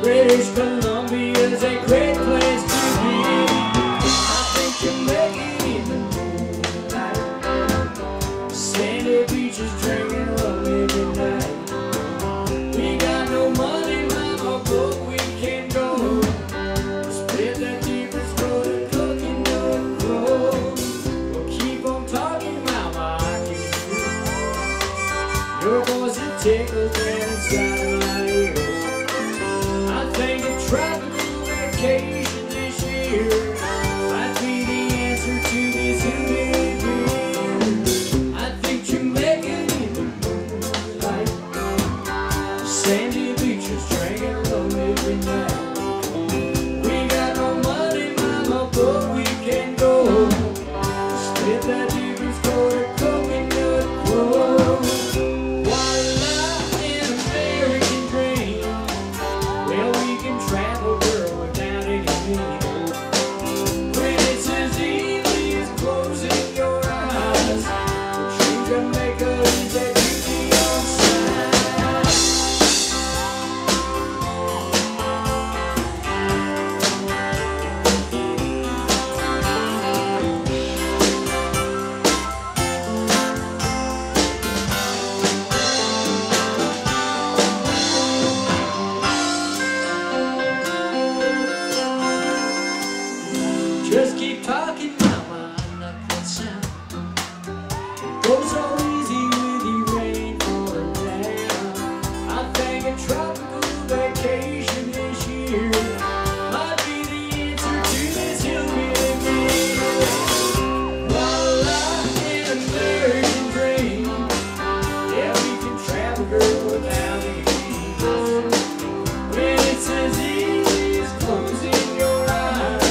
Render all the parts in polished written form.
British Columbia is a great place to be. I think you're making even more light. Sandy beaches drinking rum every night. We got no money, mama, but we can go. Split that difference, go to cooking, don't go. We'll keep on talking, mama, I can go. Your voice is tickled and inside my ear. Tropical vacation this year might be the answer to this humid year. I think Jamaica in the moonlight, sandy beaches drinking rum every night. We got no money, mama, but we can go. Split that difference, go to coconut grove. Wildlife and American dream. Well, we can travel, girl, without any need. When it's as easy as closing your eyes, the true Jamaica is that beauty outside. Just keep talking, mama, I'm not concerned. It goes so easy with you, rain for a day. I think a tropical vacation this year might be the answer to this hillbilly dream. Wildlife and American dream. Yeah, we can travel, girl, without any fears. When it's as easy as closing your eyes.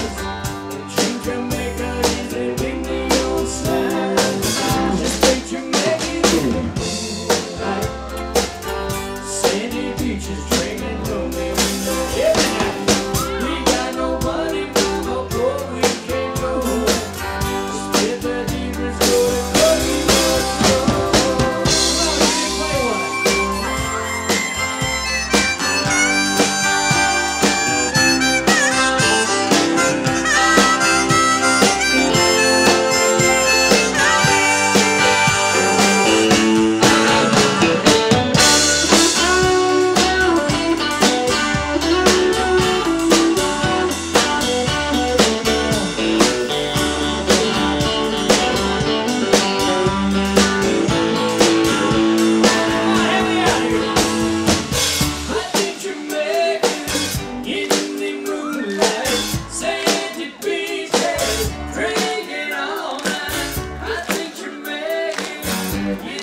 Yeah.